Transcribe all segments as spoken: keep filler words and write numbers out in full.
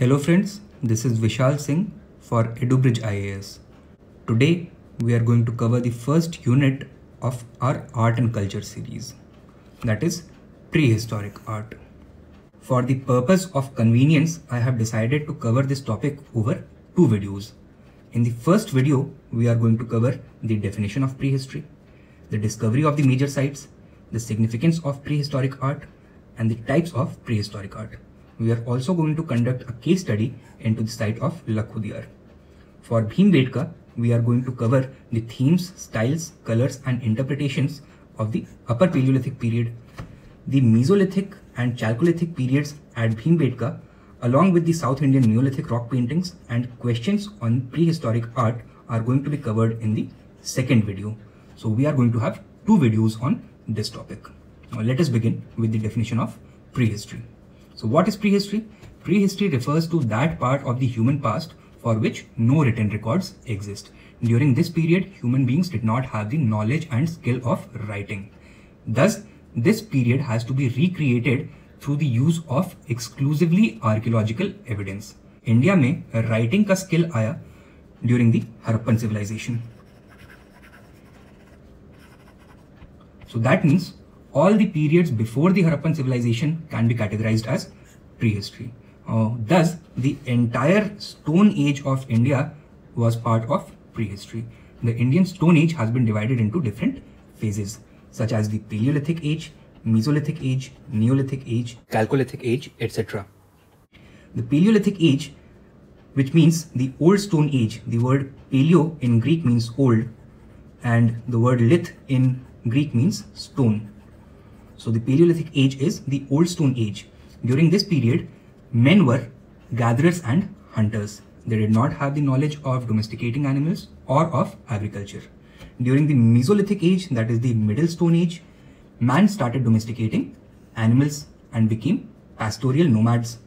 Hello friends, this is Vishal Singh for Edubridge I A S. Today we are going to cover the first unit of our art and culture series, that is prehistoric art. For the purpose of convenience, I have decided to cover this topic over two videos. In the first video, we are going to cover the definition of prehistory, the discovery of the major sites, the significance of prehistoric art, and the types of prehistoric art. We are also going to conduct a case study into the site of Lakhudiyar. For Bhimbetka, we are going to cover the themes, styles, colors and interpretations of the Upper Paleolithic period, the Mesolithic and Chalcolithic periods at Bhimbetka, along with the South Indian Neolithic rock paintings, and questions on prehistoric art are going to be covered in the second video. So we are going to have two videos on this topic. Now let us begin with the definition of prehistory. So what is prehistory? Prehistory refers to that part of the human past for which no written records exist. During this period, human beings did not have the knowledge and skill of writing. Thus, this period has to be recreated through the use of exclusively archaeological evidence. India में writing का skill आया during the Harappan civilization. So that means all the periods before the Harappan civilization can be categorized as prehistory. Uh, thus, the entire Stone Age of India was part of prehistory. The Indian Stone Age has been divided into different phases, such as the Paleolithic Age, Mesolithic Age, Neolithic Age, Chalcolithic Age, et cetera. The Paleolithic Age, which means the Old Stone Age, the word paleo in Greek means old, and the word lith in Greek means stone. So the Paleolithic Age is the Old Stone Age. During this period, men were gatherers and hunters. They did not have the knowledge of domesticating animals or of agriculture. During the Mesolithic Age, that is the Middle Stone Age, man started domesticating animals and became pastoral nomads.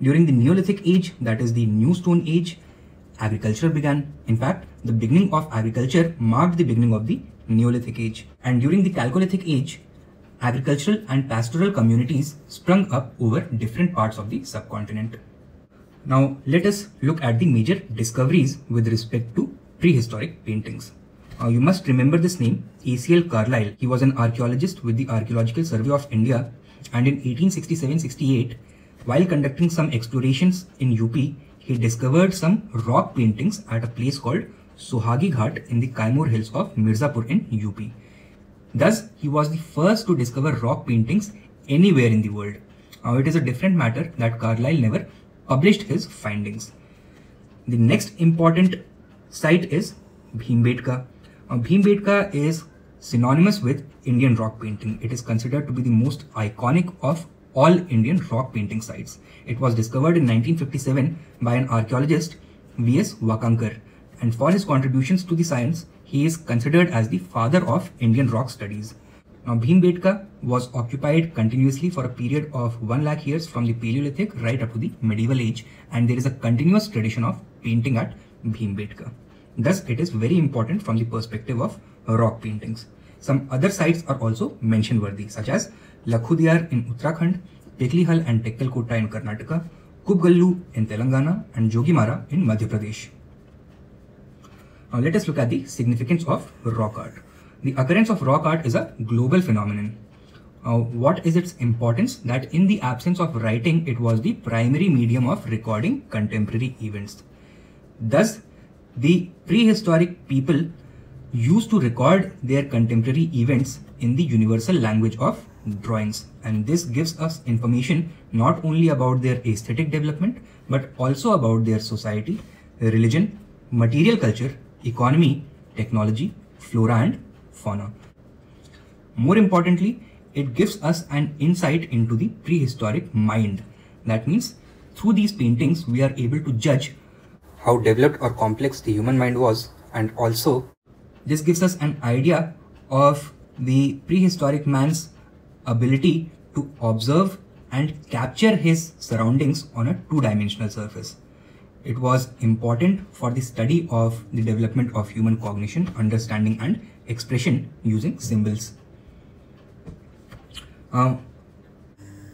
During the Neolithic Age, that is the New Stone Age, agriculture began. In fact, the beginning of agriculture marked the beginning of the Neolithic Age. And during the Chalcolithic Age, agricultural and pastoral communities sprung up over different parts of the subcontinent. Now let us look at the major discoveries with respect to prehistoric paintings. Uh, you must remember this name, A C L Carlyle. He was an archaeologist with the Archaeological Survey of India, and in eighteen sixty-seven sixty-eight, while conducting some explorations in U P, he discovered some rock paintings at a place called Sohagighat in the Kaimur hills of Mirzapur in U P. Thus, he was the first to discover rock paintings anywhere in the world. Now, it is a different matter that Carlyle never published his findings. The next important site is Bhimbetka. Now, Bhimbetka is synonymous with Indian rock painting. It is considered to be the most iconic of all Indian rock painting sites. It was discovered in nineteen fifty-seven by an archaeologist, V S Wakankar, and for his contributions to the science, he is considered as the father of Indian rock studies. Now, Bhimbetka was occupied continuously for a period of one lakh years from the Paleolithic right up to the medieval age, and there is a continuous tradition of painting at Bhimbetka. Thus, it is very important from the perspective of rock paintings. Some other sites are also mention worthy, such as Lakhudiyar in Uttarakhand, Peklihal and Tekkalkota in Karnataka, Kupgalu in Telangana, and Jogimara in Madhya Pradesh. Now let us look at the significance of rock art. The occurrence of rock art is a global phenomenon. Uh, what is its importance? That in the absence of writing, it was the primary medium of recording contemporary events. Thus, the prehistoric people used to record their contemporary events in the universal language of drawings, and this gives us information not only about their aesthetic development but also about their society, religion, material culture, economy, technology, flora and fauna. More importantly, it gives us an insight into the prehistoric mind. That means through these paintings, we are able to judge how developed or complex the human mind was, and also this gives us an idea of the prehistoric man's ability to observe and capture his surroundings on a two-dimensional surface. It was important for the study of the development of human cognition, understanding and expression using symbols. Um,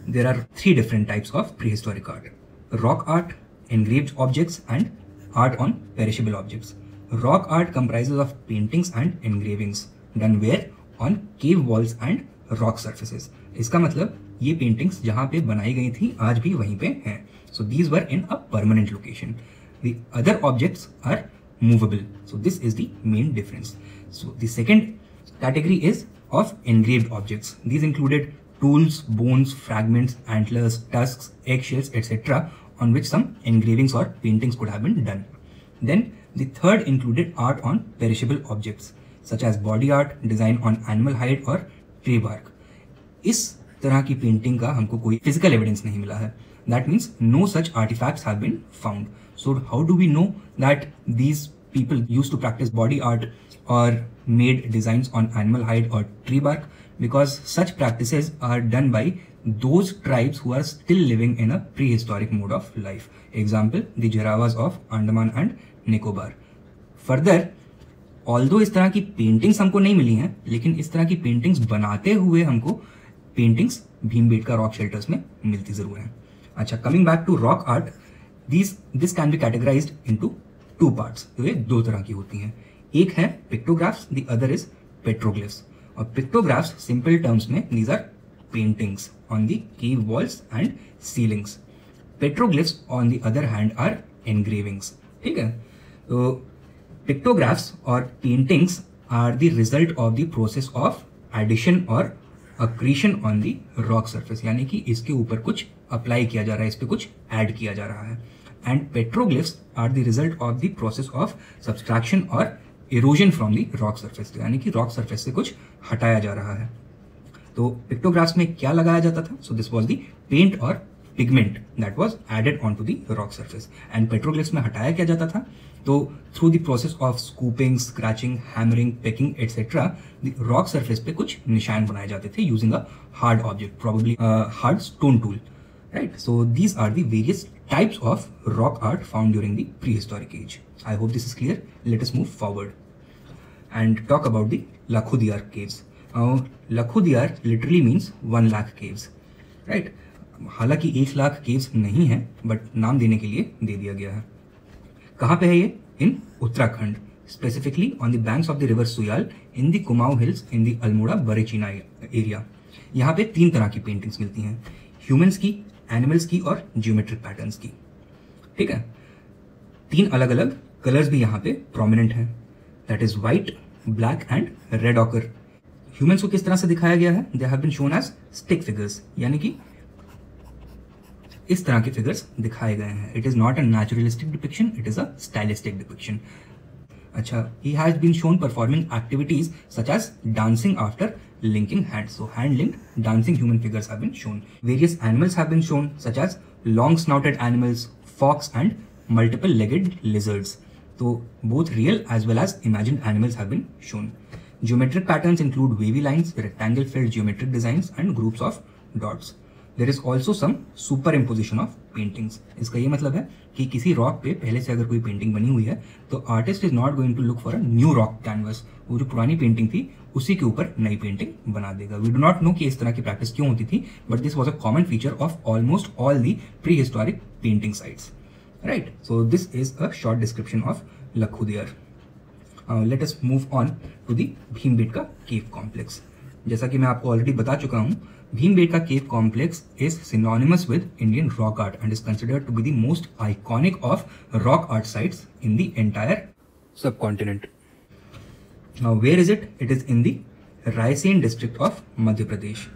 there are three different types of prehistoric art. rock art, engraved objects, and art on perishable objects. Rock art comprises of paintings and engravings done where on cave walls and rock surfaces. इसका मतलब ये paintings जहाँ पे बनाई गई थी आज भी वहीं पे हैं. So these were in a permanent location. The other objects are movable. So this is the main difference. So the second category is of engraved objects. These included tools, bones, fragments, antlers, tusks, eggshells, et cetera, on which some engravings or paintings could have been done. Then the third included art on perishable objects, such as body art, design on animal hide और tree bark. इस तरह की painting का हमको कोई physical evidence नहीं मिला है. That means no such artifacts have been found. So how do we know that these people used to practice body art or made designs on animal hide or tree bark? Because such practices are done by those tribes who are still living in a prehistoric mode of life. Example, the Jerawas of Andaman and Nicobar. Further, although इस तरह की paintings हमको नहीं मिली हैं, लेकिन इस तरह की पेंटिंग्स बनाते हुए हमको पेंटिंग्स भीमबेटका रॉक शेल्टर्स में मिलती जरूर हैं. अच्छा, coming back to rock art, this this can be categorised into two parts. तो ये दो तरह की होती हैं, एक है pictographs, the other is petroglyphs. और पिक्टोग्राफ्स सिंपल टर्म्स में these are paintings on the cave walls and ceilings. Petroglyphs on the other hand are engravings. ठीक है, तो पिक्टोग्राफ्स और paintings are the result of the process of addition और accretion on the rock surface, यानी कि इसके ऊपर कुछ अप्लाई किया जा रहा है, इस पर कुछ ऐड किया जा रहा है. And petroglyphs are the result of the process of subtraction और erosion from the rock surface, यानी कि रॉक सरफेस से कुछ हटाया जा रहा है. तो पिक्टोग्राफ्स में क्या लगाया जाता था? So this was the paint और pigment that was added on to the rock surface. And petroglyphs में हटाया क्या जाता था? तो through the process of scooping, scratching, hammering, pecking etcetera, the rock surface पे कुछ निशान बनाए जाते थे using a hard object, probably hard stone tool, right. So these are the various types of rock art found during the prehistoric age. I hope this is clear. Let us move forward and talk about the Lakhudiyar caves. Uh, Lakhudiyar literally means one lakh caves, right? हालांकि एक lakh caves नहीं है, but नाम देने के लिए दे दिया गया है. कहाँ पे है ये? In Uttarakhand, specifically on the banks of the river Suyal in the Kumaon hills in the Almora Barechina area. यहाँ पे तीन तरह की paintings मिलती हैं, humans की, animals की और geometric patterns की. ठीक है, तीन अलग अलग कलर्स भी यहाँ पे प्रोमिनेंट हैं, that is white, black and red ochre. Humans को किस तरह से दिखाया गया है? They have been shown as stick figures, यानी कि इस तरह के फिगर्स दिखाए गए हैं. It is not a naturalistic depiction, it is a stylistic depiction. अच्छा, he has been shown performing activities such as dancing after linking hands, so hand linked dancing human figures have been shown. Various animals have been shown, such as long snouted animals, fox and multiple legged lizards. So both real as well as imagined animals have been shown. Geometric patterns include wavy lines, rectangle filled geometric designs and groups of dots. There is also some superimposition of paintings. इसका ये मतलब है कि किसी rock पे पहले से अगर कोई पेंटिंग बनी हुई है तो artist is not going to look for a new rock canvas, वो जो पुरानी पेंटिंग थी उसी के ऊपर नई पेंटिंग बना देगा. वी डू नॉट नो कि इस तरह की प्रैक्टिस क्यों होती थी, but this was a common feature of almost all the prehistoric painting sites. Right, so this is a short description of Lakhudiyar. Uh, let us move on to the Bhimbetka cave complex. जैसा कि मैं आपको already बता चुका हूँ, Bhimbetka cave complex is synonymous with Indian rock art and is considered to be the most iconic of rock art sites in the entire subcontinent. Now where is it? It is in the Raisen district of Madhya Pradesh.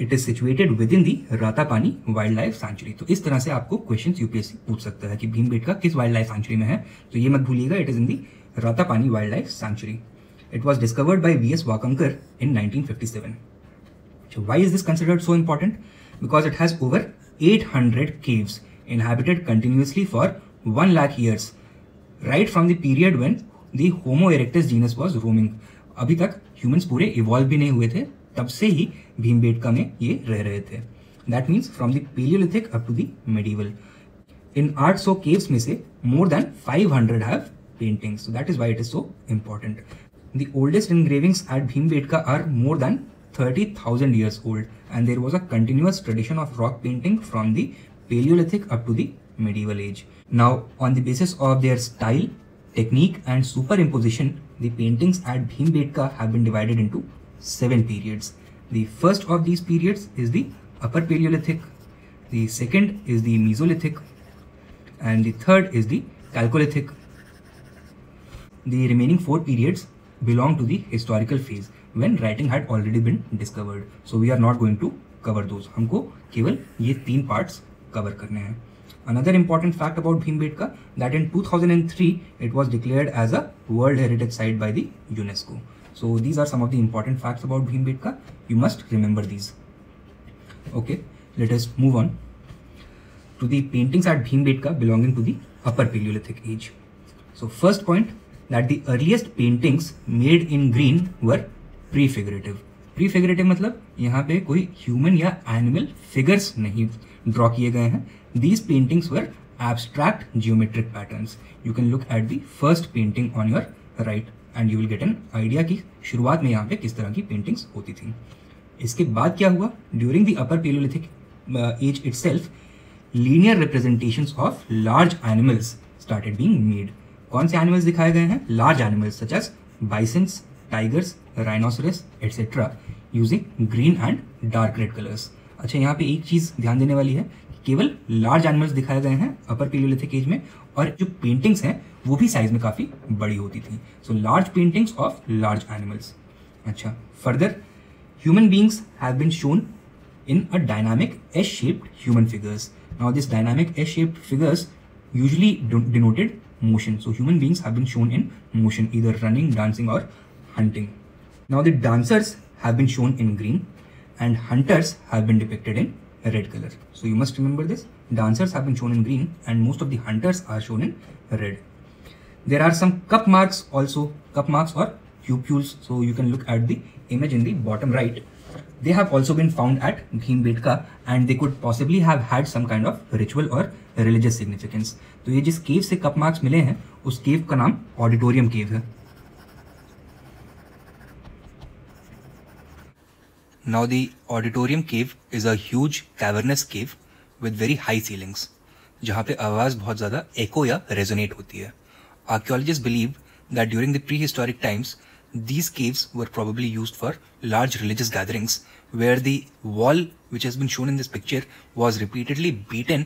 It is situated within the Ratapani wildlife sanctuary. तो इस तरह से आपको question UPSC पूछ सकता है कि भीमबेटका किस वाइल्ड लाइफ सेंचुरी में है, तो ये मत भूलिएगा, it is in the Ratapani wildlife sanctuary. It was discovered by V S Wakankar in nineteen fifty seven. Why is this considered so important? Because it has over eight hundred caves inhabited continuously for one lakh years, right from the period when the homo erectus genus was roaming. अभी तक humans पूरे evolve भी नहीं हुए थे, तब से ही भीमबेटका में ये रह रहे थे. That means from the palaeolithic up to the medieval. In eight hundred caves में से more than five hundred have paintings, so that is why it is so important. The oldest engravings at Bhimbetka are more than thirty thousand years old and there was a continuous tradition of rock painting from the Paleolithic up to the medieval age. Now, on the basis of their style, technique and superimposition, the paintings at Bhimbetka have been divided into seven periods. The first of these periods is the Upper Paleolithic, the second is the Mesolithic, and the third is the Chalcolithic. The remaining four periods belong to the historical phase when writing had already been discovered. So we are not going to cover those. हमको केवल ये तीन parts cover करने हैं. Another important fact about Bhimbetka that in two thousand three it was declared as a World Heritage Site by the UNESCO. So these are some of the important facts about Bhimbetka. You must remember these. Okay, let us move on to the paintings at Bhimbetka belonging to the Upper Paleolithic age. So first point, that the earliest paintings made in green were prefigurative. Prefigurative मतलब यहाँ पे कोई human या animal figures नहीं draw किए गए हैं. These paintings were abstract geometric patterns. You can look at the first painting on your right and you will get an idea कि शुरुआत में यहाँ पे किस तरह की paintings होती थी. इसके बाद क्या हुआ? During the upper Paleolithic age itself, linear representations of large animals started being made. कौन से animals दिखाए गए हैं? Large animals such as bisons, tigers, rhinoceros, et cetera using green and dark red colors. अच्छा, यहाँ पे एक चीज ध्यान देने वाली है, केवल लार्ज एनिमल्स दिखाए गए हैं अपर पेलियोलिथिक एज में, और जो पेंटिंग्स हैं वो भी साइज में काफी बड़ी होती थी. So large paintings of large animals. अच्छा, further human beings have been shown in a dynamic S shaped human figures. Now this dynamic S shaped figures usually denoted motion. So human beings have been shown in motion, either running, dancing और hunting. Now the dancers have been shown in green and hunters have been depicted in red color. So you must remember this. Dancers have been shown in green and most of the hunters are shown in red. There are some cup marks also, cup marks or cupules. So you can look at the image in the bottom right. They have also been found at Bhimbetka and they could possibly have had some kind of ritual or religious significance. तो ये जिस केव से cup marks मिले हैं उस cave का नाम auditorium cave है. Now the auditorium cave is a huge cavernous cave with very high ceilings, जहाँ पे आवाज़ बहुत ज़्यादा echo या resonate होती है. Archaeologists believe that during the prehistoric times, these caves were probably used for large religious gatherings, where the wall, which has been shown in this picture, was repeatedly beaten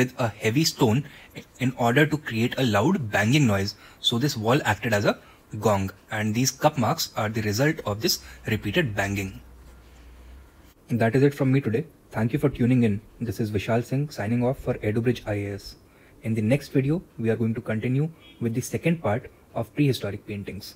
with a heavy stone in order to create a loud banging noise. So this wall acted as a gong, and these cup marks are the result of this repeated banging. And that is it from me today. Thank you for tuning in. This is Vishal Singh signing off for Edubridge I A S. In the next video, we are going to continue with the second part of prehistoric paintings.